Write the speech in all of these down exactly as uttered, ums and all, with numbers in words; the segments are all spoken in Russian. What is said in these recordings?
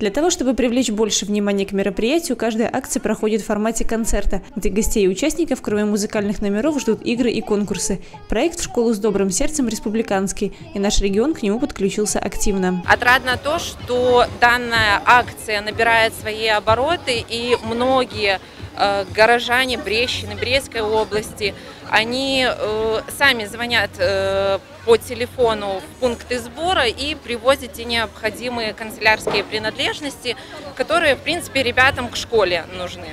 Для того, чтобы привлечь больше внимания к мероприятию, каждая акция проходит в формате концерта, где гостей и участников, кроме музыкальных номеров, ждут игры и конкурсы. Проект «В школу с добрым сердцем» республиканский, и наш регион к нему подключился активно. Отрадно то, что данная акция набирает свои обороты, и многие э, горожане Брещины, Брестской области, они э, сами звонят э, по телефону в пункты сбора и привозят те необходимые канцелярские принадлежности, которые, в принципе, ребятам к школе нужны.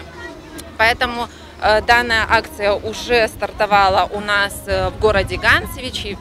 Поэтому э, данная акция уже стартовала у нас в городе Ганцевичи,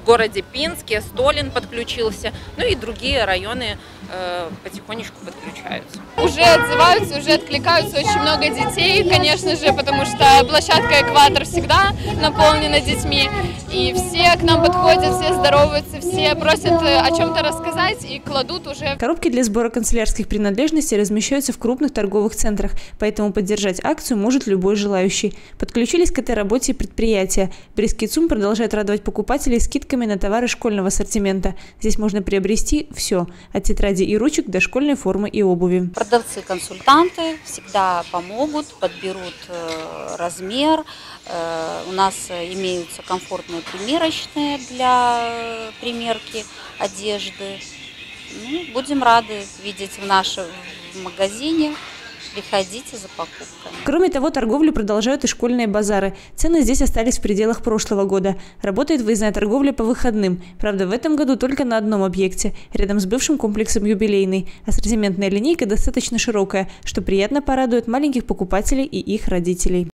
в городе Пинске, Столин подключился, ну и другие районы э, потихонечку подключаются. Уже отзываются, уже откликаются очень много детей, конечно же, потому что площадка «Экватор» всегда наполнена детьми, и все к нам подходят, все здороваются, все просят о чем-то рассказать и кладут уже. Коробки для сбора канцелярских принадлежностей размещаются в крупных торговых центрах, поэтому поддержать акцию может любой желающий. Подключились к этой работе и предприятия. Брестский ЦУМ продолжает радовать покупателей скидками на товары школьного ассортимента. Здесь можно приобрести все, от тетради и ручек до школьной формы и обуви. Продавцы-консультанты всегда помогут, подберут размер. У нас имеются комфортные примерочные для примерки одежды. Ну, будем рады видеть в нашем магазине. Приходите за покупками. Кроме того, торговлю продолжают и школьные базары. Цены здесь остались в пределах прошлого года. Работает выездная торговля по выходным. Правда, в этом году только на одном объекте, рядом с бывшим комплексом «Юбилейный». Ассортиментная линейка достаточно широкая, что приятно порадует маленьких покупателей и их родителей.